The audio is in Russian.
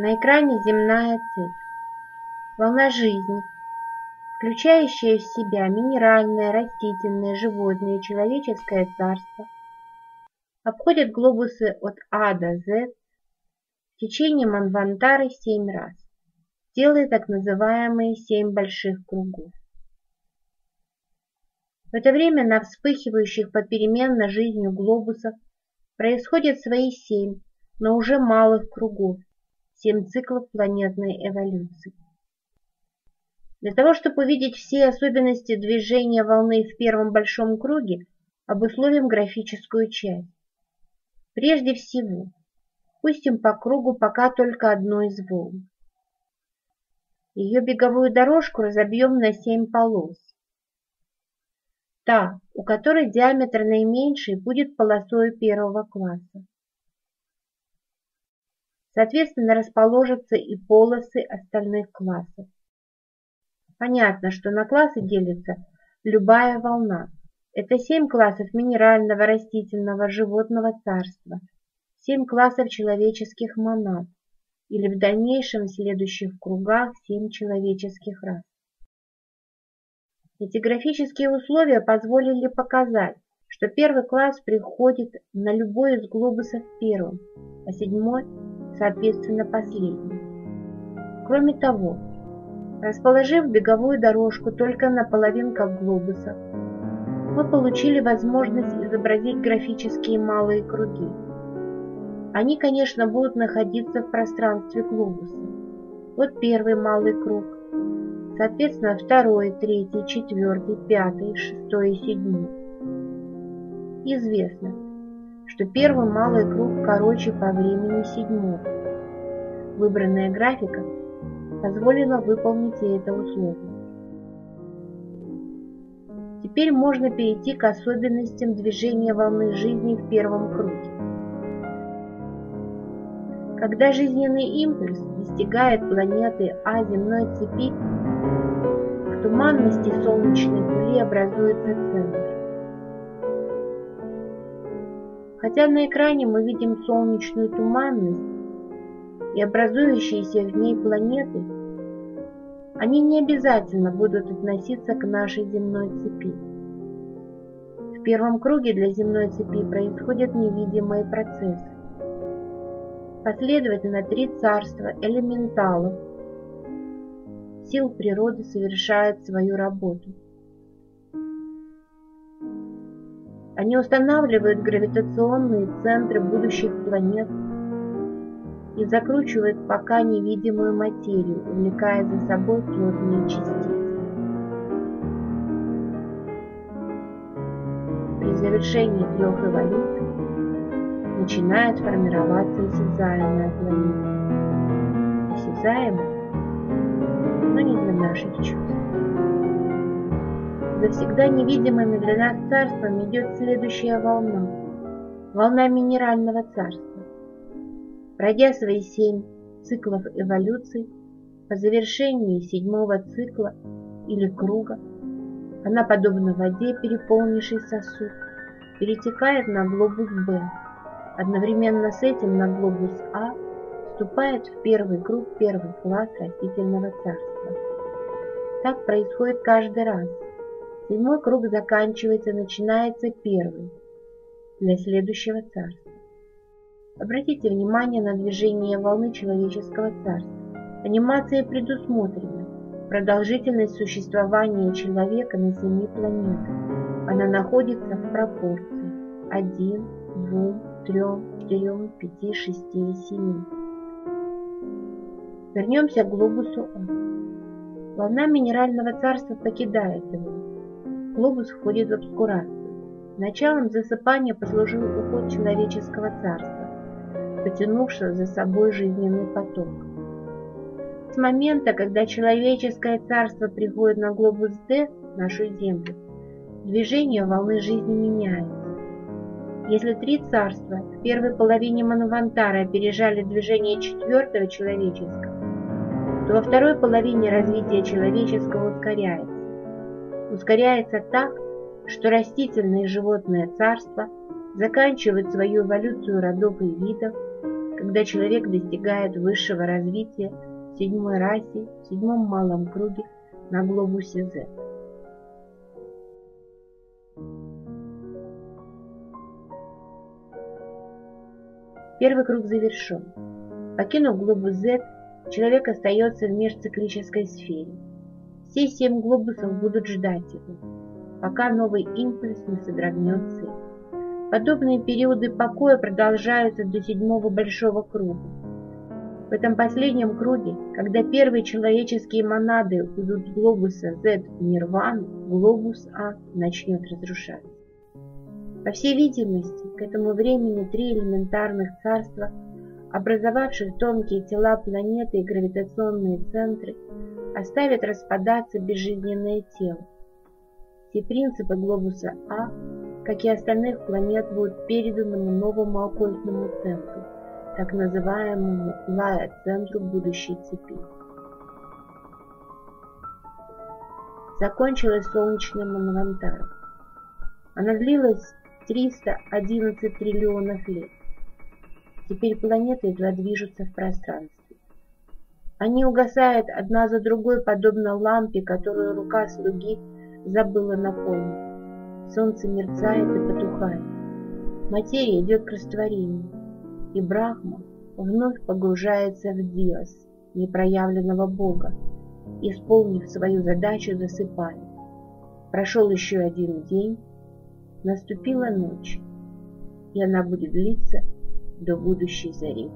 На экране земная цепь, волна жизни, включающая в себя минеральное, растительное, животное и человеческое царство, обходит глобусы от А до З в течение Манвантары 7 раз, делая так называемые 7 больших кругов. В это время на вспыхивающих попеременно жизнью глобусах происходят свои 7, но уже малых кругов, 7 циклов планетной эволюции. Для того, чтобы увидеть все особенности движения волны в первом большом круге, обусловим графическую часть. Прежде всего, пустим по кругу пока только одну из волн. Ее беговую дорожку разобьем на 7 полос. Та, у которой диаметр наименьший, будет полосой первого класса. Соответственно, расположатся и полосы остальных классов. Понятно, что на классы делится любая волна. Это 7 классов минерального, растительного, животного царства, 7 классов человеческих монад, или в дальнейшем в следующих кругах 7 человеческих рас. Эти графические условия позволили показать, что первый класс приходит на любой из глобусов первым, а 7-й, соответственно, последним. Кроме того, расположив беговую дорожку только на половинках глобуса, мы получили возможность изобразить графические малые круги. Они, конечно, будут находиться в пространстве глобуса. Вот первый малый круг, соответственно, второй, третий, четвертый, пятый, шестой и седьмой. Известно, что первый малый круг короче по времени седьмого. Выбранная графика позволила выполнить и это условие. Теперь можно перейти к особенностям движения волны жизни в первом круге. Когда жизненный импульс достигает планеты А земной цепи, в туманности солнечной пыли образуется центр. Хотя на экране мы видим солнечную туманность и образующиеся в ней планеты, они не обязательно будут относиться к нашей земной цепи. В первом круге для земной цепи происходят невидимые процессы. Последовательно 3 царства элементалов, сил природы, совершают свою работу. Они устанавливают гравитационные центры будущих планет и закручивает пока невидимую материю, увлекая за собой плотные частицы. При завершении 3 эволюций начинает формироваться осязаемая планета. Осязаемая, но не для наших чувств. За всегда невидимыми для нас царством идет следующая волна – волна минерального царства. Пройдя свои 7 циклов эволюции, по завершении 7-го цикла или круга, она, подобно воде, переполнивший сосуд, перетекает на глобус Б. Одновременно с этим на глобус А вступает в первый круг, первый класс растительного царства. Так происходит каждый раз. 7-й круг заканчивается, начинается 1-й для следующего царства. Обратите внимание на движение волны человеческого царства. Анимация предусмотрена. Продолжительность существования человека на 7 планетах. Она находится в пропорции 1, 2, 3, 4, 5, 6 и 7. Вернемся к глобусу А. Волна минерального царства покидает его. Глобус входит в обскурацию. Началом засыпания послужил уход человеческого царства, потянувшего за собой жизненный поток. С момента, когда человеческое царство приходит на глобус Д, нашу Землю, движение волны жизни меняется. Если 3 царства в первой половине Манвантары опережали движение 4-го человеческого, то во второй половине развитие человеческого ускоряется. Ускоряется так, что растительное и животное царство заканчивают свою эволюцию родов и видов, когда человек достигает высшего развития в седьмой расе, в седьмом малом круге на глобусе Z. Первый круг завершен. Покинув глобус Z, человек остается в межциклической сфере. Все 7 глобусов будут ждать его, пока новый импульс не содрогнет цель. Подобные периоды покоя продолжаются до 7-го большого круга. В этом последнем круге, когда первые человеческие монады уйдут с глобуса Z в Нирвану, глобус А начнет разрушаться. По всей видимости, к этому времени 3 элементарных царства, образовавших тонкие тела планеты и гравитационные центры, оставят распадаться безжизненное тело. Все принципы глобуса А, как и остальных планет, будут переданы новому оккультному центру, так называемому лайо-центру будущей цепи. Закончилась солнечная Манвантара. Она длилась 311 триллионов лет. Теперь планеты едва движутся в пространстве. Они угасают одна за другой, подобно лампе, которую рука слуги забыла наполнить. Солнце мерцает и потухает. Материя идет к растворению, и Брахма вновь погружается в Дэос, непроявленного Бога, исполнив свою задачу, засыпает. Прошел еще один день, наступила ночь, и она будет длиться до будущей зари.